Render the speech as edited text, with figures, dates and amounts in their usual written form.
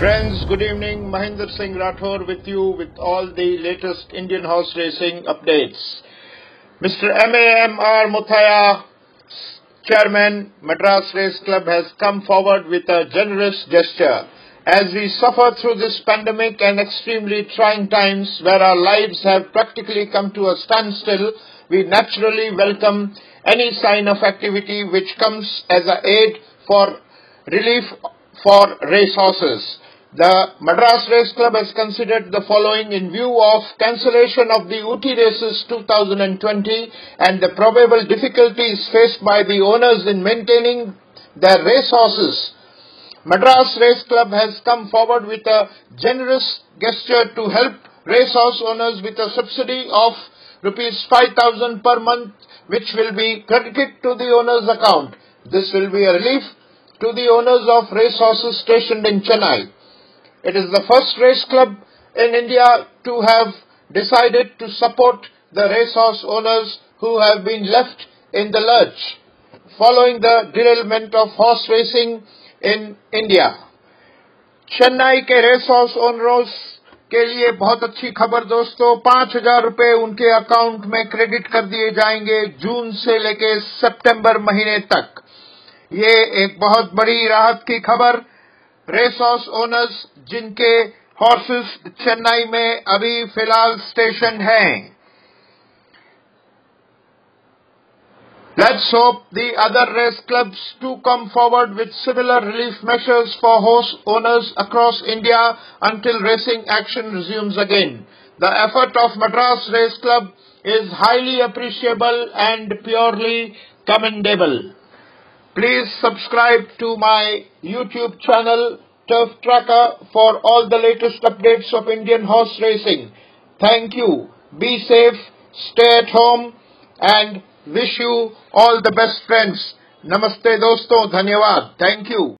Friends, good evening. Mahinder Singh Rathore with you with all the latest Indian horse racing updates. Mr. M.A.M.R. Muthiah, Chairman, Madras Race Club, has come forward with a generous gesture. As we suffer through this pandemic and extremely trying times where our lives have practically come to a standstill, we naturally welcome any sign of activity which comes as an aid for relief for racehorses. The Madras Race Club has considered the following in view of cancellation of the UT races 2020 and the probable difficulties faced by the owners in maintaining their racehorses. Madras Race Club has come forward with a generous gesture to help racehorse owners with a subsidy of Rs 5,000 per month, which will be credited to the owner's account. This will be a relief to the owners of racehorses stationed in Chennai. It is the first race club in India to have decided to support the racehorse owners who have been left in the lurch following the derailment of horse racing in India. Chennai ke racehorse owners के लिए बहुत अच्छी खबर दोस्तों, 5,000 रुपए उनके account में credit कर दिए जाएंगे जून से लेके सितंबर महीने तक। ये एक बहुत बड़ी राहत की खबर रेस हॉर्स ओनर्स जिनके हॉर्सेस चेन्नई में अभी फिलहाल स्टेशन हैं। Let's hope the other race clubs too come forward with similar relief measures for horse owners across India until racing action resumes again. The effort of Madras Race Club is highly appreciable and purely commendable. Please subscribe to my YouTube channel, Turf Tracker, for all the latest updates of Indian horse racing. Thank you. Be safe, stay at home, and wish you all the best, friends. Namaste, dosto. Dhanyawad. Thank you.